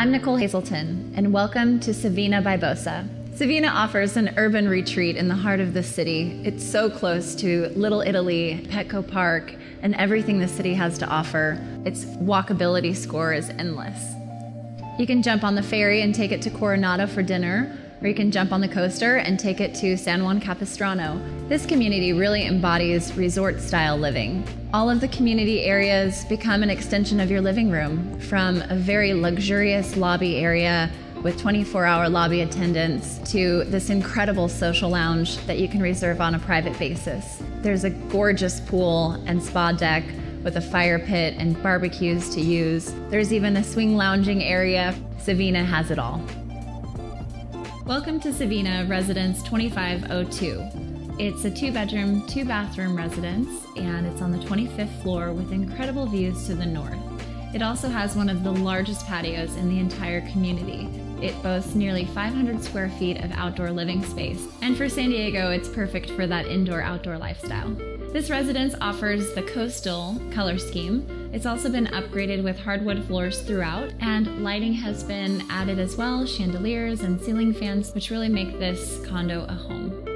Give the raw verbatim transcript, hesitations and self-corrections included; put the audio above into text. I'm Nicole Hazelton, and welcome to Savina by Bosa. Savina offers an urban retreat in the heart of the city. It's so close to Little Italy, Petco Park, and everything the city has to offer. Its walkability score is endless. You can jump on the ferry and take it to Coronado for dinner, or you can jump on the coaster and take it to San Juan Capistrano. This community really embodies resort-style living. All of the community areas become an extension of your living room, from a very luxurious lobby area with twenty-four hour lobby attendance to this incredible social lounge that you can reserve on a private basis. There's a gorgeous pool and spa deck with a fire pit and barbecues to use. There's even a swing lounging area. Savina has it all. Welcome to Savina Residence twenty-five oh two. It's a two-bedroom, two-bathroom residence, and it's on the twenty-fifth floor with incredible views to the north. It also has one of the largest patios in the entire community. It boasts nearly five hundred square feet of outdoor living space, and for San Diego, it's perfect for that indoor-outdoor lifestyle. This residence offers the coastal color scheme. It's also been upgraded with hardwood floors throughout, and lighting has been added as well, chandeliers and ceiling fans, which really make this condo a home.